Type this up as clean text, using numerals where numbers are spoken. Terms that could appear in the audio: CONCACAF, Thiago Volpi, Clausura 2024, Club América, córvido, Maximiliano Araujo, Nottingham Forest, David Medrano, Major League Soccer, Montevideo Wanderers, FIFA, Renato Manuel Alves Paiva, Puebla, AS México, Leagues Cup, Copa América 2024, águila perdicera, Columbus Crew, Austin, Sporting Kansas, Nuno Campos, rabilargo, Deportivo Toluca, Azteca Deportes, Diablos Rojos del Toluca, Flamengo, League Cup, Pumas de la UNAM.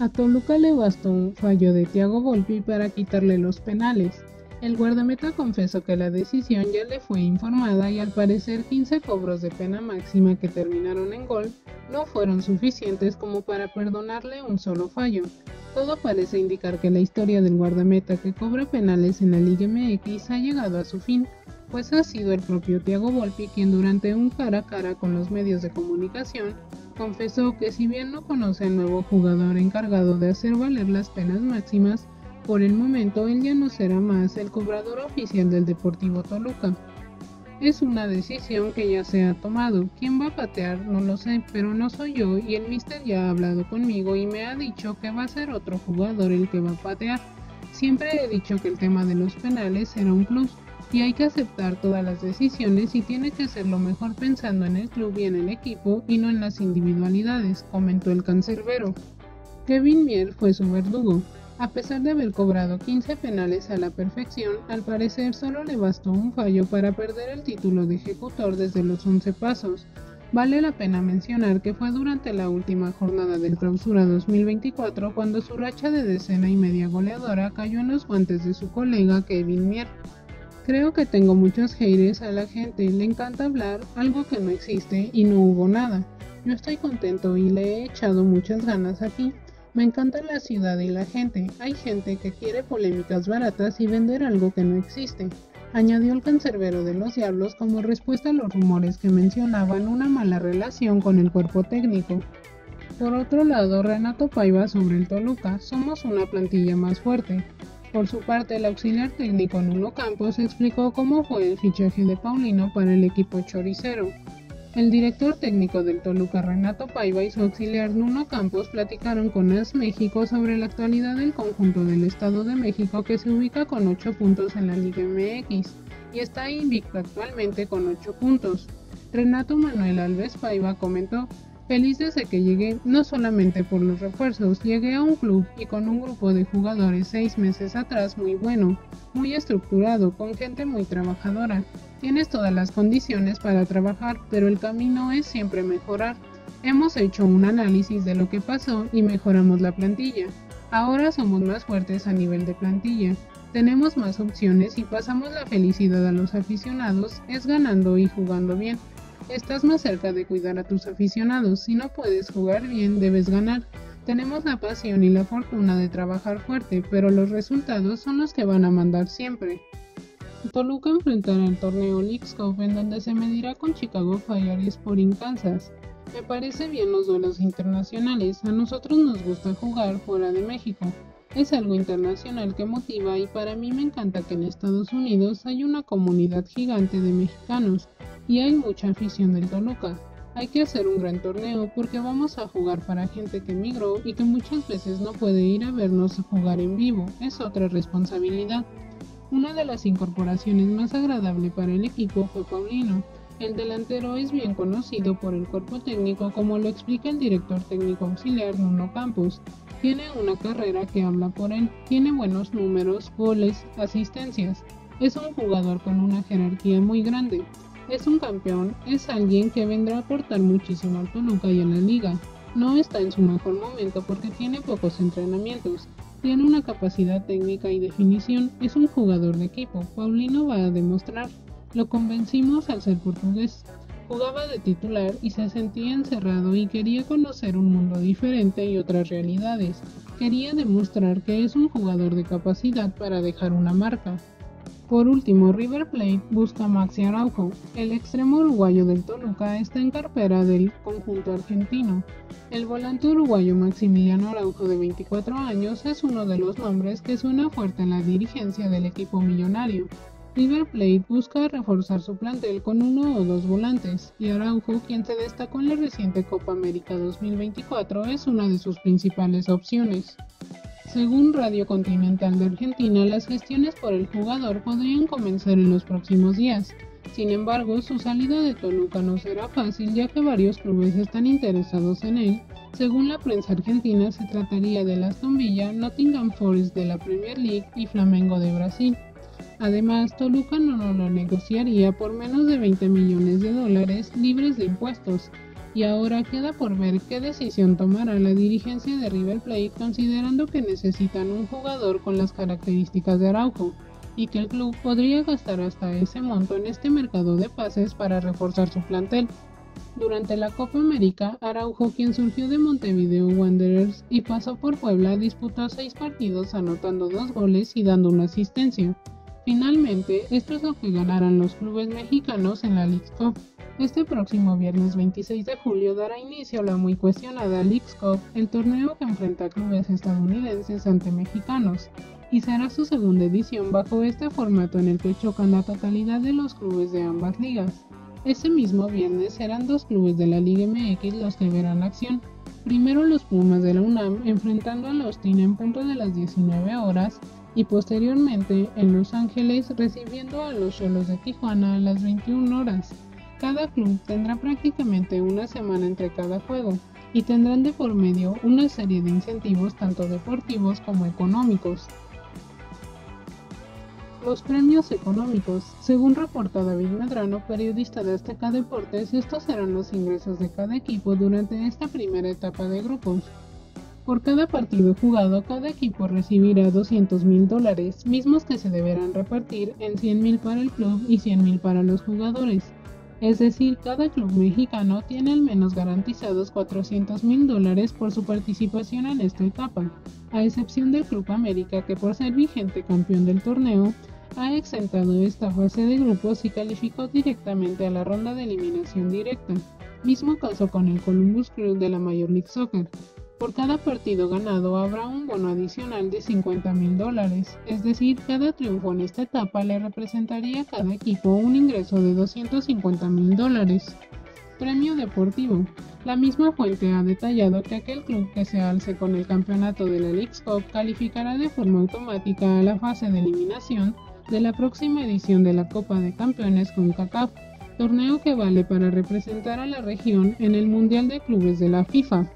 A Toluca le bastó un fallo de Thiago Volpi para quitarle los penales. El guardameta confesó que la decisión ya le fue informada y al parecer 15 cobros de pena máxima que terminaron en gol no fueron suficientes como para perdonarle un solo fallo. Todo parece indicar que la historia del guardameta que cobra penales en la Liga MX ha llegado a su fin, pues ha sido el propio Thiago Volpi quien durante un cara a cara con los medios de comunicación confesó que si bien no conoce al nuevo jugador encargado de hacer valer las penas máximas, por el momento él ya no será más el cobrador oficial del Deportivo Toluca. Es una decisión que ya se ha tomado, ¿quién va a patear? No lo sé, pero no soy yo y el míster ya ha hablado conmigo y me ha dicho que va a ser otro jugador el que va a patear. Siempre he dicho que el tema de los penales era un plus y hay que aceptar todas las decisiones y tiene que ser lo mejor pensando en el club y en el equipo y no en las individualidades, comentó el cancerbero. Kevin Mier fue su verdugo. A pesar de haber cobrado 15 penales a la perfección, al parecer solo le bastó un fallo para perder el título de ejecutor desde los 11 pasos. Vale la pena mencionar que fue durante la última jornada del Clausura 2024 cuando su racha de decena y media goleadora cayó en los guantes de su colega Kevin Mier. Creo que tengo muchos haters, a la gente le encanta hablar algo que no existe y no hubo nada. Yo estoy contento y le he echado muchas ganas aquí. Me encanta la ciudad y la gente, hay gente que quiere polémicas baratas y vender algo que no existe, añadió el cancerbero de los Diablos como respuesta a los rumores que mencionaban una mala relación con el cuerpo técnico. Por otro lado, Renato Paiva sobre el Toluca, somos una plantilla más fuerte. Por su parte, el auxiliar técnico Nuno Campos explicó cómo fue el fichaje de Paulino para el equipo choricero. El director técnico del Toluca Renato Paiva y su auxiliar Nuno Campos platicaron con AS México sobre la actualidad del conjunto del Estado de México que se ubica con 8 puntos en la Liga MX y está invicto actualmente con 8 puntos. Renato Manuel Alves Paiva comentó, feliz desde que llegué, no solamente por los refuerzos, llegué a un club y con un grupo de jugadores 6 meses atrás muy bueno, muy estructurado, con gente muy trabajadora. Tienes todas las condiciones para trabajar, pero el camino es siempre mejorar. Hemos hecho un análisis de lo que pasó y mejoramos la plantilla. Ahora somos más fuertes a nivel de plantilla. Tenemos más opciones y pasamos la felicidad a los aficionados, es ganando y jugando bien. Estás más cerca de cuidar a tus aficionados, si no puedes jugar bien, debes ganar. Tenemos la pasión y la fortuna de trabajar fuerte, pero los resultados son los que van a mandar siempre. Toluca enfrentará el torneo League Cup en donde se medirá con Chicago Fire y Sporting Kansas. Me parece bien los duelos internacionales, a nosotros nos gusta jugar fuera de México. Es algo internacional que motiva y para mí me encanta que en Estados Unidos hay una comunidad gigante de mexicanos y hay mucha afición del Toluca. Hay que hacer un gran torneo porque vamos a jugar para gente que emigró y que muchas veces no puede ir a vernos jugar en vivo, es otra responsabilidad. Una de las incorporaciones más agradables para el equipo fue Paulino. El delantero es bien conocido por el cuerpo técnico como lo explica el director técnico auxiliar Nuno Campos. Tiene una carrera que habla por él, tiene buenos números, goles, asistencias. Es un jugador con una jerarquía muy grande. Es un campeón, es alguien que vendrá a aportar muchísimo al Toluca y a la liga. No está en su mejor momento porque tiene pocos entrenamientos. Tiene una capacidad técnica y definición, es un jugador de equipo, Paulino va a demostrar, lo convencimos al ser portugués, jugaba de titular y se sentía encerrado y quería conocer un mundo diferente y otras realidades, quería demostrar que es un jugador de capacidad para dejar una marca. Por último, River Plate busca a Maxi Araujo. El extremo uruguayo del Toluca está en carpera del conjunto argentino. El volante uruguayo Maximiliano Araujo, de 24 años, es uno de los nombres que suena fuerte en la dirigencia del equipo millonario. River Plate busca reforzar su plantel con 1 o 2 volantes, y Araujo, quien se destacó en la reciente Copa América 2024, es una de sus principales opciones. Según Radio Continental de Argentina, las gestiones por el jugador podrían comenzar en los próximos días. Sin embargo, su salida de Toluca no será fácil ya que varios clubes están interesados en él. Según la prensa argentina, se trataría de Aston Villa, Nottingham Forest de la Premier League y Flamengo de Brasil. Además, Toluca no lo negociaría por menos de 20 millones de dólares libres de impuestos. y ahora queda por ver qué decisión tomará la dirigencia de River Plate, considerando que necesitan un jugador con las características de Araujo y que el club podría gastar hasta ese monto en este mercado de pases para reforzar su plantel. Durante la Copa América, Araujo, quien surgió de Montevideo Wanderers y pasó por Puebla, disputó 6 partidos anotando 2 goles y dando una asistencia. Finalmente, esto es lo que ganarán los clubes mexicanos en la Leagues Cup. Este próximo viernes 26 de julio dará inicio a la muy cuestionada Leagues Cup, el torneo que enfrenta clubes estadounidenses ante mexicanos, y será su segunda edición bajo este formato en el que chocan la totalidad de los clubes de ambas ligas. Ese mismo viernes serán 2 clubes de la Liga MX los que verán acción. Primero los Pumas de la UNAM enfrentando al Austin en punto de las 19 horas y posteriormente en Los Ángeles recibiendo a los Xolos de Tijuana a las 21 horas. Cada club tendrá prácticamente una semana entre cada juego y tendrán de por medio una serie de incentivos tanto deportivos como económicos. Los premios económicos. Según reporta David Medrano, periodista de Azteca Deportes, estos serán los ingresos de cada equipo durante esta primera etapa de grupos. Por cada partido jugado, cada equipo recibirá $200,000, mismos que se deberán repartir en $100,000 para el club y $100,000 para los jugadores. Es decir, cada club mexicano tiene al menos garantizados $400,000 por su participación en esta etapa, a excepción del Club América, que por ser vigente campeón del torneo, ha exentado esta fase de grupos y calificó directamente a la ronda de eliminación directa, mismo caso con el Columbus Crew de la Major League Soccer. Por cada partido ganado habrá un bono adicional de $50,000, es decir, cada triunfo en esta etapa le representaría a cada equipo un ingreso de $250,000. Premio deportivo. La misma fuente ha detallado que aquel club que se alce con el campeonato de la Leagues Cup calificará de forma automática a la fase de eliminación de la próxima edición de la Copa de Campeones CONCACAF, torneo que vale para representar a la región en el Mundial de Clubes de la FIFA.